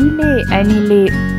anile anile